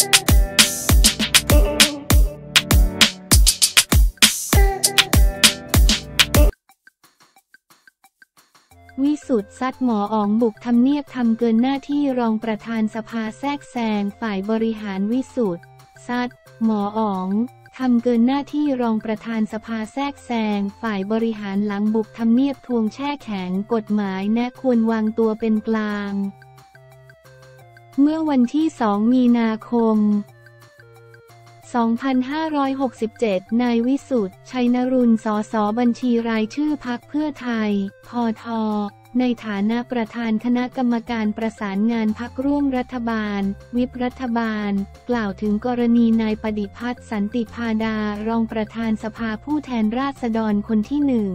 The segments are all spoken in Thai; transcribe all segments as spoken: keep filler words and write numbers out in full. วิสุทธ์ซัดหมออ๋องบุกทำเนียบทำเกินหน้าที่รองประธานสภาแทรกแซงฝ่ายบริหารวิสุทธ์ซัดหมออ๋องทำเกินหน้าที่รองประธานสภาแทรกแซงฝ่ายบริหารหลังบุกทำเนียบทวงแช่แข็งกฎหมายแนะควรวางตัวเป็นกลางเมื่อวันที่สองมีนาคมสองพันห้าร้อยหกสิบเจ็ดนายวิสุทธ์ ชัยนรุนสสบัญชีรายชื่อพรรคเพื่อไทยพทในฐานะประธานคณะกรรมการประสานงานพรรคร่วมรัฐบาลวิปรัฐบาลกล่าวถึงกรณีนายปฏิพัฒน์สันติพาดารองประธานสภาผู้แทนราษฎรคนที่หนึ่ง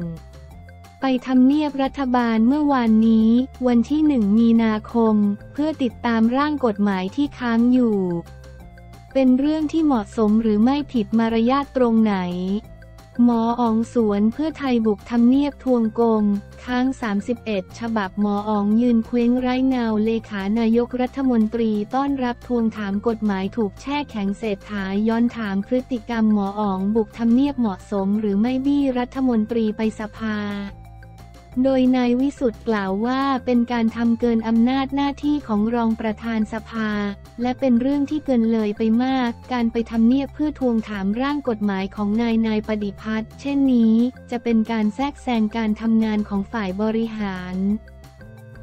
ไปทำเนียบรัฐบาลเมื่อวานนี้วันที่หนึ่งมีนาคมเพื่อติดตามร่างกฎหมายที่ค้างอยู่เป็นเรื่องที่เหมาะสมหรือไม่ผิดมารยาทตรงไหนหมออ๋องสวนเพื่อไทยบุกทำเนียบทวงกลมค้างสามสิบเอ็ดฉบับหมออ๋องยืนเคว้งไร้เงาเลขานายกรัฐมนตรีต้อนรับทวงถามกฎหมายถูกแช่แข็งเศรษฐาย้อนถามพฤติกรรมหมออ๋องบุกทำเนียบเหมาะสมหรือไม่บี้รัฐมนตรีไปสภาโดยนายวิสุทธ์กล่าวว่าเป็นการทำเกินอำนาจหน้าที่ของรองประธานสภาและเป็นเรื่องที่เกินเลยไปมากการไปทำเนียบเพื่อทวงถามร่างกฎหมายของนายนายปฏิพัฒน์เช่นนี้จะเป็นการแทรกแซงการทำงานของฝ่ายบริหาร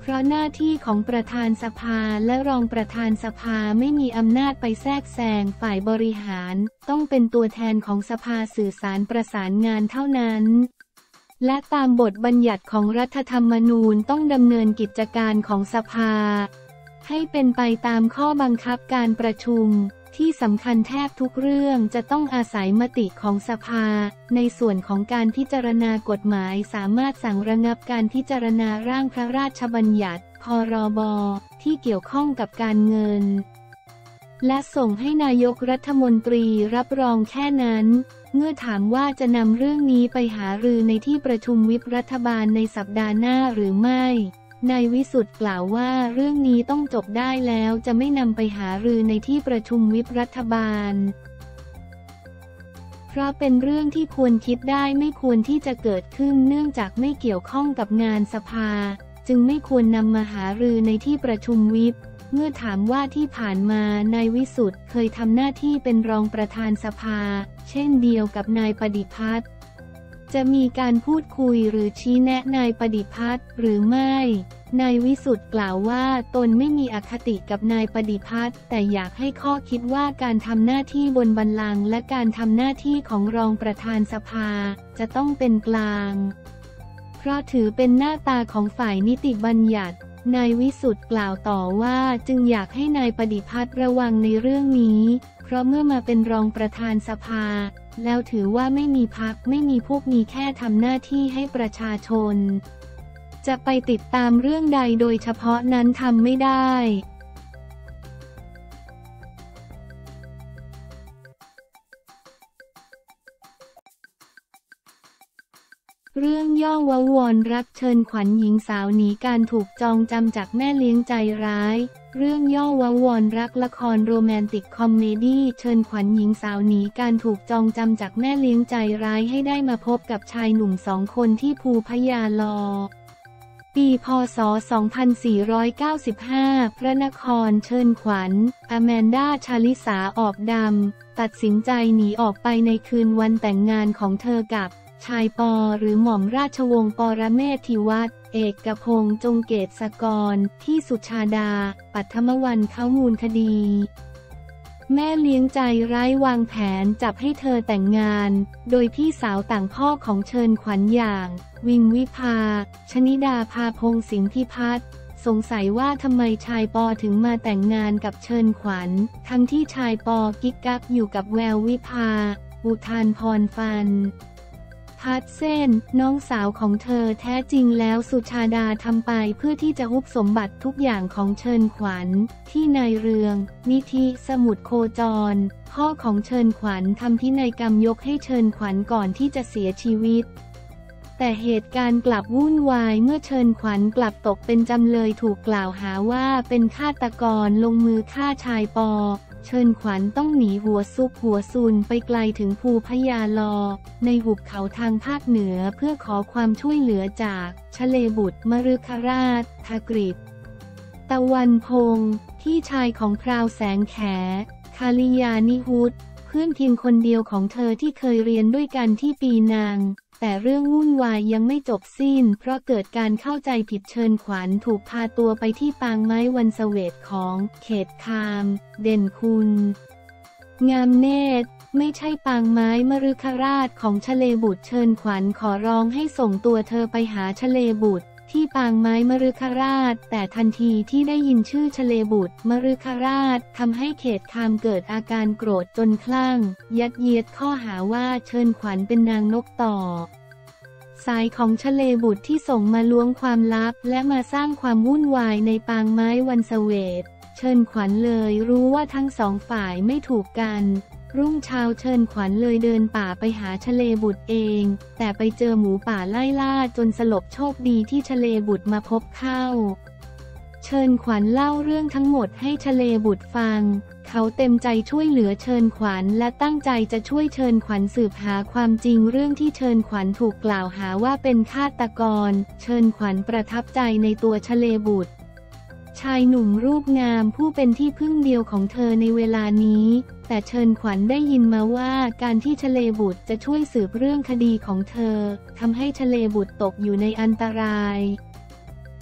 เพราะหน้าที่ของประธานสภาและรองประธานสภาไม่มีอำนาจไปแทรกแซงฝ่ายบริหารต้องเป็นตัวแทนของสภาสื่อสารประสานงานเท่านั้นและตามบทบัญญัติของรัฐธรรมนูญต้องดำเนินกิจการของสภาให้เป็นไปตามข้อบังคับการประชุมที่สำคัญแทบทุกเรื่องจะต้องอาศัยมติของสภาในส่วนของการพิจารณากฎหมายสามารถสั่งระงับการพิจารณาร่างพระราชบัญญัติพรบ.ที่เกี่ยวข้องกับการเงินและส่งให้นายกรัฐมนตรีรับรองแค่นั้นเมื่อถามว่าจะนำเรื่องนี้ไปหารือในที่ประชุมวิปรัฐบาลในสัปดาห์หน้าหรือไม่นายวิสุทธ์กล่าวว่าเรื่องนี้ต้องจบได้แล้วจะไม่นำไปหารือในที่ประชุมวิปรัฐบาลเพราะเป็นเรื่องที่ควรคิดได้ไม่ควรที่จะเกิดขึ้นเนื่องจากไม่เกี่ยวข้องกับงานสภาจึงไม่ควรนำมาหารือในที่ประชุมวิปเมื่อถามว่าที่ผ่านมานายวิสุทธ์เคยทำหน้าที่เป็นรองประธานสภาเช่นเดียวกับนายปฏิพัฒน์จะมีการพูดคุยหรือชี้แนะนายปฏิพัฒน์หรือไม่นายวิสุทธ์กล่าวว่าตนไม่มีอคติกับนายปฏิพัฒน์แต่อยากให้ข้อคิดว่าการทำหน้าที่บนบัลลังก์และการทำหน้าที่ของรองประธานสภาจะต้องเป็นกลางเพราะถือเป็นหน้าตาของฝ่ายนิติบัญญัตินายวิสุทธ์กล่าวต่อว่าจึงอยากให้นายปฏิพัฒน์ระวังในเรื่องนี้เพราะเมื่อมาเป็นรองประธานสภาแล้วถือว่าไม่มีพรรคไม่มีพวกมีแค่ทำหน้าที่ให้ประชาชนจะไปติดตามเรื่องใดโดยเฉพาะนั้นทำไม่ได้เรื่องย่อววรรักเชิญขวัญหญิงสาวหนีการถูกจองจำจากแม่เลี้ยงใจร้ายเรื่องย่อววรรักละครโรแมนติกคอมเมดี้เชิญขวัญหญิงสาวหนีการถูกจองจำจากแม่เลี้ยงใจร้ายให้ได้มาพบกับชายหนุ่มสองคนที่ภูพยาลอปีพศสองพันสี่ร้อยเก้าสิบห้าพระนครเชิญขวัญอแมนดาชาลิสาออกดำตัดสินใจหนีออกไปในคืนวันแต่งงานของเธอกับชายปอหรือหม่อมราชวงศ์ปรเมศทิวัฒน์เอกพงษ์จงเกษสกรที่สุชาดาปัทมวันเขามูลคดีแม่เลี้ยงใจร้ายวางแผนจับให้เธอแต่งงานโดยพี่สาวต่างพ่อของเชิญขวัญอย่างวิงวิภาชนิดาภาพงศ์สิงห์พิพัฒน์สงสัยว่าทำไมชายปอถึงมาแต่งงานกับเชิญขวัญทั้งที่ชายปอกิ๊กกักอยู่กับแวววิภาอุทานพรฟันพัดเส้นน้องสาวของเธอแท้จริงแล้วสุชาดาทำไปเพื่อที่จะฮุบสมบัติทุกอย่างของเชิญขวัญที่นายเรืองนิธิสมุทรโคจรพ่อของเชิญขวัญทำพินัยกรรมยกให้เชิญขวัญก่อนที่จะเสียชีวิตแต่เหตุการณ์กลับวุ่นวายเมื่อเชิญขวัญกลับตกเป็นจำเลยถูกกล่าวหาว่าเป็นฆาตกรลงมือฆ่าชายปอ เชิญขวัญต้องหนีหัวซุกหัวซุนไปไกลถึงภูพญาลอในหุบเขาทางภาคเหนือเพื่อขอความช่วยเหลือจากชเลบุตรมฤคราชทกฤษตะวันพงษ์พี่ชายของพราวแสงแขคาลิยานิหุตเพื่อนเพียงคนเดียวของเธอที่เคยเรียนด้วยกันที่ปีนังแต่เรื่องวุ่นวายยังไม่จบสิ้นเพราะเกิดการเข้าใจผิดเชิญขวัญถูกพาตัวไปที่ปางไม้วันเสวตของเขตคามเด่นคุณงามเนตรไม่ใช่ปางไม้มฤคราชของชเลบุตรเชิญขวัญขอร้องให้ส่งตัวเธอไปหาชเลบุตรที่ปางไม้มฤคราชแต่ทันทีที่ได้ยินชื่อชเลบุตรมฤคราชทำให้เขตคามเกิดอาการโกรธจนคลั่งยัดเยียดข้อหาว่าเชิญขวัญเป็นนางนกต่อสายของชเลบุตรที่ส่งมาล้วงความลับและมาสร้างความวุ่นวายในปางไม้วันเสวตเชิญขวัญเลยรู้ว่าทั้งสองฝ่ายไม่ถูกกันรุ่งเช้าเชิญขวัญเลยเดินป่าไปหาชเลบุตรเองแต่ไปเจอหมูป่าไล่ล่าจนสลบโชคดีที่ชเลบุตรมาพบเข้าเชิญขวัญเล่าเรื่องทั้งหมดให้ชเลบุตรฟังเขาเต็มใจช่วยเหลือเชิญขวัญและตั้งใจจะช่วยเชิญขวัญสืบหาความจริงเรื่องที่เชิญขวัญถูกกล่าวหาว่าเป็นฆาตกรเชิญขวัญประทับใจในตัวชเลบุตรชายหนุ่มรูปงามผู้เป็นที่พึ่งเดียวของเธอในเวลานี้แต่เชิญขวัญได้ยินมาว่าการที่ชเลบุตรจะช่วยสืบเรื่องคดีของเธอทำให้ชเลบุตรตกอยู่ในอันตราย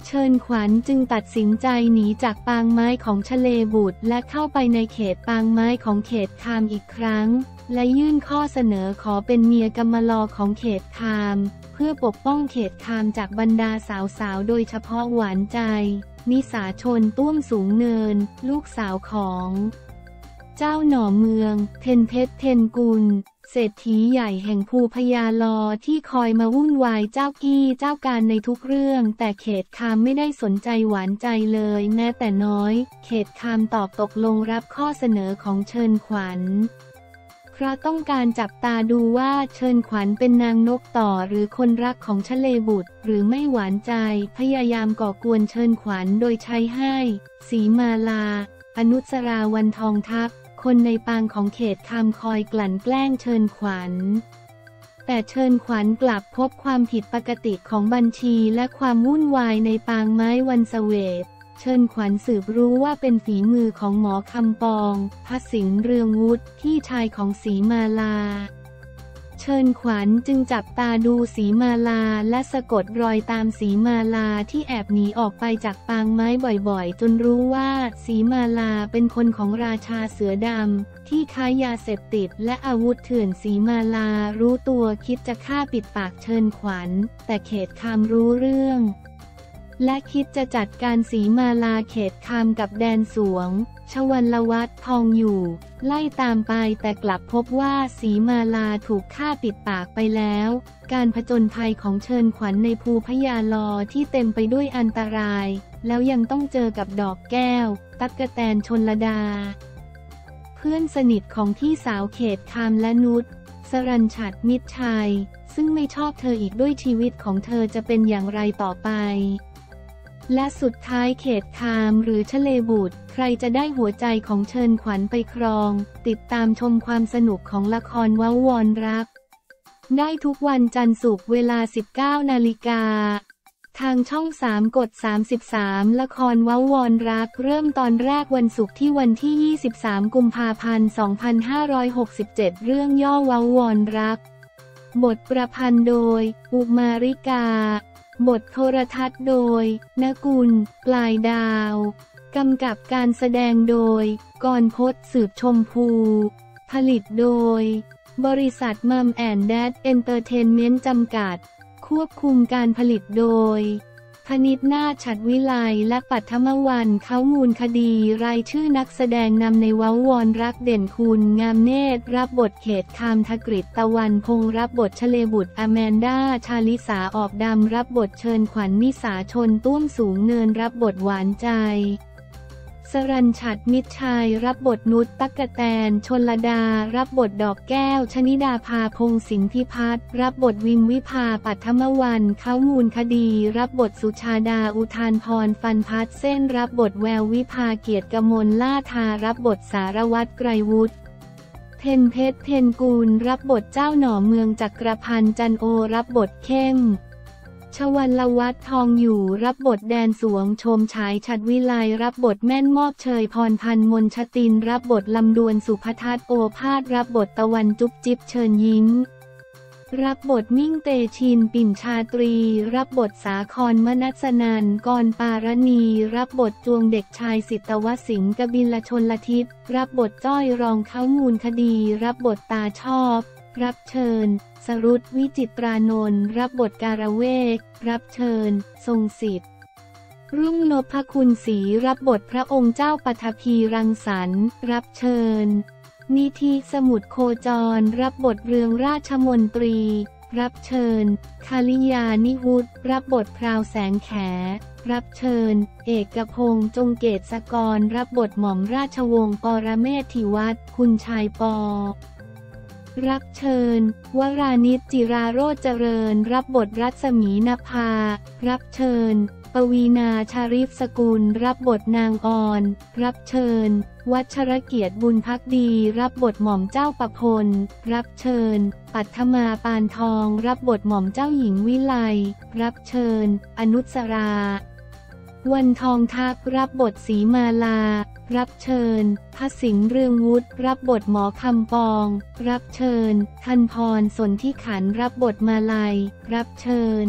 เชิญขวัญจึงตัดสินใจหนีจากปางไม้ของชเลบุตรและเข้าไปในเขตปางไม้ของเขตคามอีกครั้งและยื่นข้อเสนอขอเป็นเมียกำมะลอของเขตคามเพื่อปกป้องเขตคามจากบรรดาสาวๆโดยเฉพาะหวานใจนิสาชนต้วมสูงเนินลูกสาวของเจ้าหน่อเมืองเทนเพชรเทนกุลเศรษฐีใหญ่แห่งภูพญาลอที่คอยมาวุ่นวายเจ้ากี้เจ้าการในทุกเรื่องแต่เขตคามไม่ได้สนใจหวานใจเลยแม้แต่น้อยเขตคามตอบตกลงรับข้อเสนอของเชิญขวัญเพราะต้องการจับตาดูว่าเชิญขวัญเป็นนางนกต่อหรือคนรักของชเลบุตรหรือไม่หวานใจพยายามก่อกวนเชิญขวัญโดยใช้ให้สีมาลาอนุสราวันทองทัพคนในปางของเขตคามคอยกลั่นแกล้งเชิญขวัญแต่เชิญขวัญกลับพบความผิดปกติของบัญชีและความวุ่นวายในปางไม้วันเสวตเชิญขวัญสืบรู้ว่าเป็นฝีมือของหมอคำปองพระสิงห์เรืองวุฒิพี่ชายของสีมาลาเชิญขวัญจึงจับตาดูสีมาลาและสะกดรอยตามสีมาลาที่แอบหนีออกไปจากปางไม้บ่อยๆจนรู้ว่าสีมาลาเป็นคนของราชาเสือดำที่ค้ายาเสพติดและอาวุธเถื่อนสีมาลารู้ตัวคิดจะฆ่าปิดปากเชิญขวัญแต่เขตคามรู้เรื่องและคิดจะจัดการสีมาลาเขตคามกับแดนสวงชวันลวัฒน์ทองอยู่ไล่ตามไปแต่กลับพบว่าสีมาลาถูกฆ่าปิดปากไปแล้วการผจญภัยของเชิญขวัญในภูพญาลอที่เต็มไปด้วยอันตรายแล้วยังต้องเจอกับดอกแก้วตั๊กแตนชลดาเพื่อนสนิทของพี่สาวเขตคามและนุชสรัญชัดมิตรชัยซึ่งไม่ชอบเธออีกด้วยชีวิตของเธอจะเป็นอย่างไรต่อไปและสุดท้ายเขตคามหรือชเลบุตรใครจะได้หัวใจของเชิญขวัญไปครองติดตามชมความสนุกของละครว้าววอนรักได้ทุกวันจันทร์ศุกร์เวลา สิบเก้านาฬิกา ทางช่องสามกดสามสิบสามละครว้าววอนรักเริ่มตอนแรกวันศุกร์ที่วันที่ยี่สิบสามกุมภาพันธ์สองพันห้าร้อยหกสิบเจ็ดเรื่องย่อว้าววอนรักบทประพันธ์โดยอุมาริกาบทโทรทัศน์โดยนกุลปลายดาวกำกับการแสดงโดยกรพจน์สืบชมพูผลิตโดยบริษัทมัมแอนด์แดดเอนเตอร์เทนเมนต์จำกัดควบคุมการผลิตโดยธนิตนาถ ฉัตรวิไลและปัทมวรรณเขามูลคดีรายชื่อนักแสดงนำในว้าววอนรักเด่นคุณงามเนตรรับบทเขตคามทกฤษตะวันพงษ์รับบทชเลบุตรอแมนดาชาลิสาออกดำรับบทเชิญขวัญนิสาชนต้วมสูงเนินรับบทหวานใจส สรัญฉัตร มิตรชัยรับบทนุช ตั๊กแตน ชลดารับบทดอกแก้ว ชนิดาภา พงษ์สินธิพัฒน์รับบทวิมวิภา ปัทมวรรณ เค้ามูลคดี รับบทสุชาดา อุทานพร ฟันพัดเส้น รับบทแวววิภา เกียรติกมล ล่าทา รับบทสารวัตร ไกรวุฒิเพ็ญเพชร เพ็ญกูลรับบทเจ้าหน่อเมือง จักรพันธ์ จันโอรับบทเข้มชวันลวัฒน์ทองอยู่รับบทแดนสวงชมฉายฉัตรวิไลรับบทแม่นมอบเชยพรพันธ์มนชตินรับบทลำดวนสุภทัศน์โอภาสรับบทตะวันจุ๊บจิ๊บเชิญยิ้มรับบทมิ่งเตชินปิ่นชาตรีรับบทสาครมนัสนันท์กรปารณีรับบทจวงเด็กชายสิทธวสิงห์กบิลชลทิศรับบทจ้อยรองเค้ามูลคดีรับบทตาชอบรับเชิญสรุตวิจิตรานนท์รับบทการเวกรับเชิญทรงศิษย์รุ่งนพคุณศรีรับบทพระองค์เจ้าปฐพีรังสรรค์รับเชิญนิธิสมุทรโคจรรับบทเรืองราชมนตรีรับเชิญคาลิยานิวุฒิรับบทพราวแสงแขรับเชิญเอกพงษ์จงเกษสกรรับบทหม่อมราชวงศ์ปรเมศถิวัฒน์คุณชายปอรับเชิญวรานิชจิราโรจน์เจริญรับบทรัศมีนภารับเชิญปวีณาชาริฟสกุลรับบทนางออนรับเชิญวัชรเกียรติบุญภักดีรับบทหม่อมเจ้าประพลรับเชิญปัทมาปานทองรับบทหม่อมเจ้าหญิงวิไลรับเชิญอนุสราวันทองทักรับบทศรีมาลารับเชิญพระสิงห์เรืองวุฒิรับบทหมอคำปองรับเชิญทันพรสนธิขันธ์รับบทมาลัยรับเชิญ